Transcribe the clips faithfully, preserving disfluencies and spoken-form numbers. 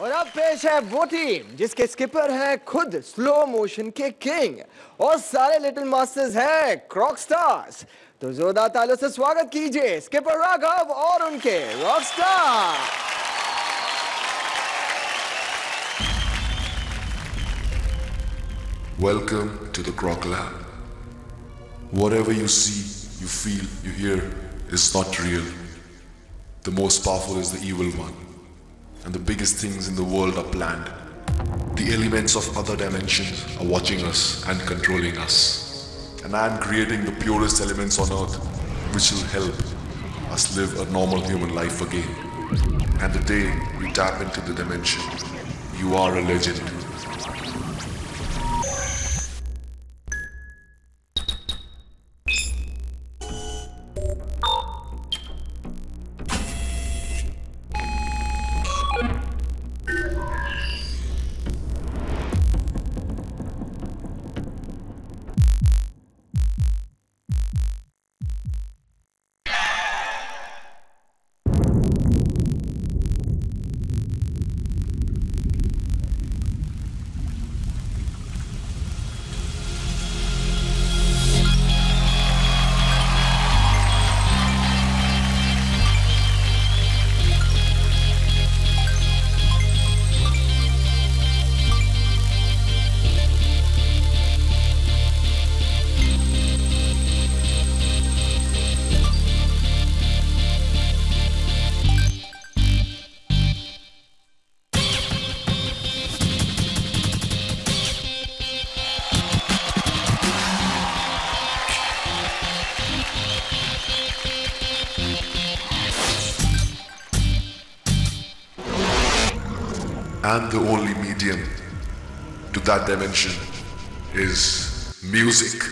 और अब पेश है वो टीम जिसके स्किपर हैं खुद स्लो मोशन के किंग और सारे लिटिल मास्टर्स हैं क्रॉक स्टार्स। तो जोरदार तालियों से स्वागत कीजिए स्किपर राघव और उनके crock stars. Welcome to the crock Lab. Whatever you see, you feel, you hear is not real. The most powerful is the evil one. And the biggest things in the world are planned. The elements of other dimensions are watching us and controlling us. And I am creating the purest elements on earth which will help us live a normal human life again. And the day we tap into the dimension, you are a legend. And the only medium to that dimension is music.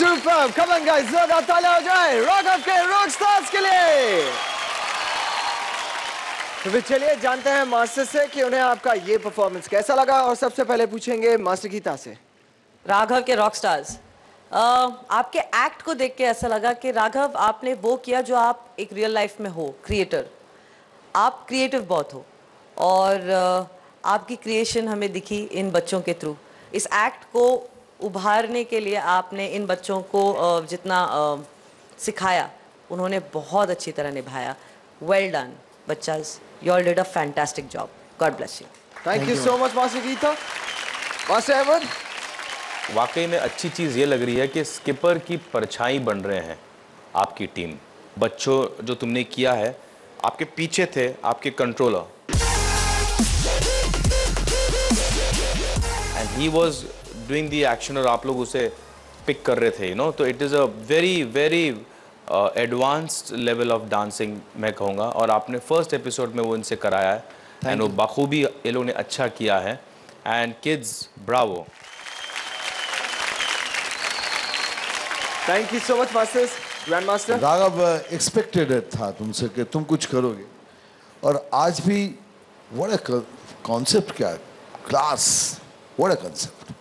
Superb! Come on guys, जोरदार तालियां हो जाए राघव के rock stars के लिए। तो फिर चलिए जानते हैं मास्टर से कि उन्हें आपका ये परफॉर्मेंस कैसा लगा और सबसे पहले पूछेंगे मास्टर गीता से। राघव के रॉक स्टार्स, आपके एक्ट को देख के ऐसा लगा कि राघव आपने वो किया जो आप एक रियल लाइफ में हो, क्रिएटर। आप क्रिएटिव बहुत हो और आपकी क्रिएशन हमें दिखी इन बच्चों के थ्रू। इस एक्ट को उभारने के लिए आपने इन बच्चों को जितना सिखाया उन्होंने बहुत अच्छी तरह निभाया। वेल डन बच्चाज, you all did a fantastic job. God bless you. Thank you so much master Geeta. Master Ahmed, वाकई में अच्छी चीज़ ये लग रही है कि स्किपर की परछाई बन रहे हैं आपकी टीम। बच्चों जो तुमने किया है, आपके पीछे थे आपके controller and he was doing the action और आप लोग उसे पिक कर रहे थे, यू नो। तो it is a very very advanced level of dancing मैं कहूँगा, और आपने फर्स्ट एपिसोड में वो इनसे कराया है एंड वो बखूबी ये लोगों ने अच्छा किया है and kids bravo. Thank you so much masters, grand master. Raghav, expected था तुमसे कि तुम कुछ करोगे और आज भी व्हाट अ कॉन्सेप्ट, क्या class, what a concept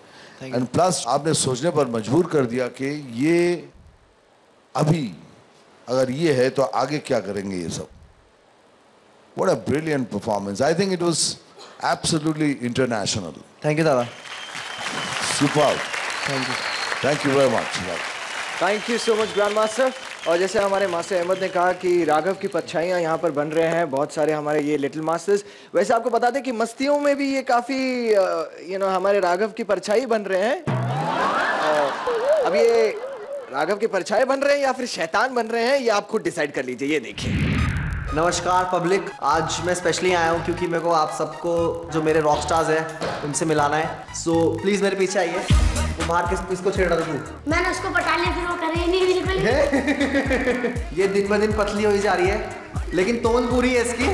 and plus आपने सोचने पर मजबूर कर दिया कि ये अभी अगर ये है तो आगे क्या करेंगे ये सब। What a brilliant performance, I think it was absolutely international. Thank you दादा, super, thank you, thank you very much, thank you so much grand master. और जैसे हमारे मास्टर अहमद ने कहा कि राघव की परछाइयाँ यहाँ पर बन रहे हैं बहुत सारे हमारे ये लिटिल मास्टर्स, वैसे आपको बता दें कि मस्तियों में भी ये काफ़ी यू नो हमारे राघव की परछाई बन रहे हैं। अब ये राघव की परछाई बन रहे हैं या फिर शैतान बन रहे हैं, ये आप खुद डिसाइड कर लीजिए, ये देखिए। नमस्कार पब्लिक, आज मैं स्पेशली आया हूँ क्योंकि मेरे को आप सबको जो मेरे रॉक स्टार्स हैं उनसे मिलाना है, सो so, प्लीज मेरे पीछे आइए। वो बाहर किस किसको छेड़ रहा था, मैंने उसको पटा लिया फिर वो कर ही नहीं बिल्कुल। ये दिन ब दिन पतली हुई जा रही है लेकिन तोन पूरी है इसकी।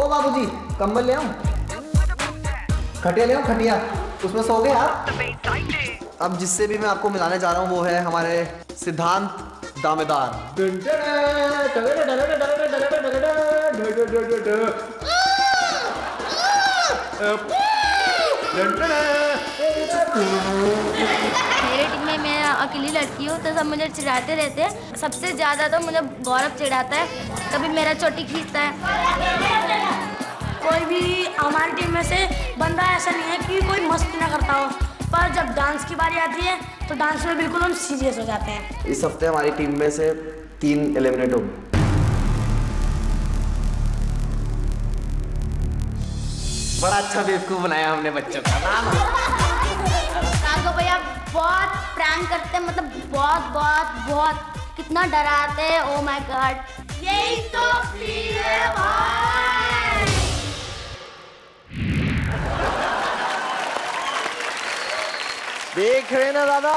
ओ बाबू जी कम्बल ले आऊँ, खटिया ले आऊँ, खटिया उसमें सो गए आप। अब जिससे भी मैं आपको मिलाने जा रहा हूँ वो है हमारे सिद्धांत दामेदार। मेरे टीम में मैं अकेली लड़की हूँ तो सब मुझे चिढ़ाते रहते हैं, सबसे ज्यादा तो मुझे गौरव चिढ़ाता है, कभी मेरा चोटी खींचता है। कोई भी हमारी टीम में से बंदा ऐसा नहीं है कि कोई मस्ती ना करता हो, पर जब डांस की बारी आती है तो डांस में बिल्कुल हम सीरियस हो जाते हैं। इस हफ्ते हमारी टीम में से तीन एलिमिनेट हो गए। बड़ा अच्छा बेवकूफ बनाया हमने बच्चों का। राघव भैया बहुत प्रैंक करते हैं, मतलब बहुत बहुत बहुत कितना डराते हैं। ओ माय गॉड, यही तो फील है भाई। देख रहे ना दादा।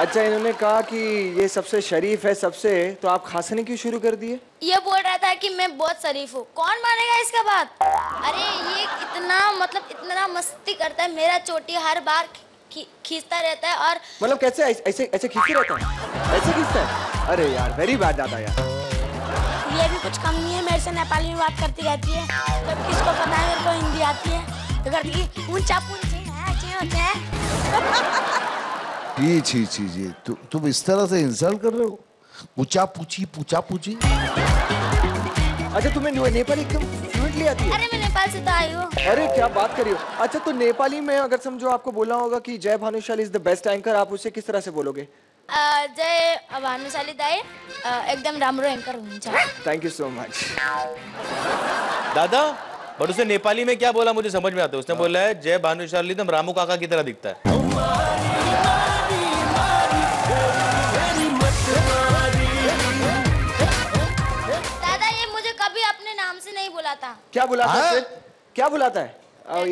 अच्छा, इन्होंने कहा कि ये सबसे शरीफ है सबसे, तो आप खांसने क्यों शुरू कर दिए? ये बोल रहा था कि मैं बहुत शरीफ हूँ, कौन मानेगा इसका बात। अरे ये इतना मतलब इतना मस्ती करता है, मेरा चोटी हर बार खींचता रहता है। और मतलब कैसे ऐसे ऐसे खींचता रहता है, ऐसे खींचता है। अरे यार वेरी बैड दादा यार, ये भी कुछ कम नहीं है, मेरे से नेपाली में बात करती रहती है। जब किसको पता है मेरे को हिंदी आती है जी। जी जी जी तुम इस तरह से इंसल्ट कर रहे हो, पूछा पूछी पूछा पूछी। अच्छा तुम्हें नेपाली एकदम फ्लुएंटली आती है? अरे मैं नेपाल से तो आई हूँ। अरे क्या बात कर रही हो। अच्छा तो नेपाली में अगर समझो आपको बोला होगा कि Jay Bhanushali is the best anchor, आप उसे किस तरह से बोलोगे? जय भानुशाली दाई एकदम राम्रो एंकर हुन्छ। थैंक यू सो मच दादा। बट उसने नेपाली में क्या बोला मुझे समझ में आता है, उसने बोला है जय भानुशाली एकदम रामू काका की तरह दिखता है। दादा ये मुझे कभी अपने नाम से नहीं बुलाता। क्या बुलाता है? क्या बुलाता है?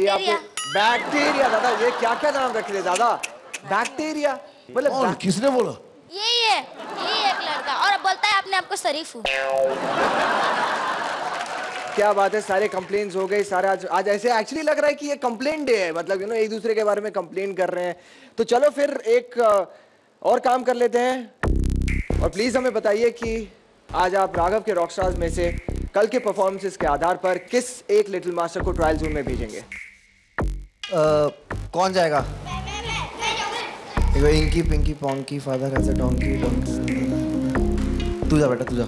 ये आपको बैक्टीरिया। दादा ये क्या क्या नाम रखे दादा, बैक्टीरिया मतलब किसने बोला? यही है, यही एक लड़का, और बोलता है अपने आपको शरीफ हूँ। क्या बात है, सारे कंप्लेंट्स हो गए सारे। आज आज ऐसे एक्चुअली लग रहा है कि ये कंप्लेंट डे है, मतलब यू नो एक दूसरे के बारे में कंप्लेन कर रहे हैं। तो चलो फिर एक और काम कर लेते हैं, और प्लीज़ हमें बताइए कि आज आप राघव के रॉक स्टार्स में से कल के परफॉर्मेंसेस के आधार पर किस एक लिटिल मास्टर को ट्रायल जोन में भेजेंगे। uh, कौन जाएगा? इंकी पिंकी पोंकी फादर ऐसे डोंकी डोंकी। तू जा बेटा तू जा,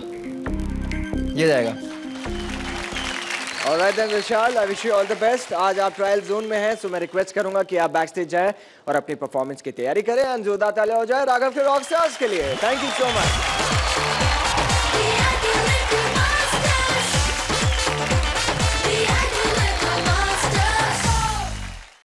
ये जाएगा। Alright then Vishal, I wish you all the best. आज आप ट्रायल जोन में हैं, सो मैं रिक्वेस्ट करूंगा कि आप बैक स्टेज जाएं और अपनी परफॉर्मेंस की तैयारी करें। जोरदार तालियां हो जाए राघव के रॉक स्टार्स के लिए। Thank you so much.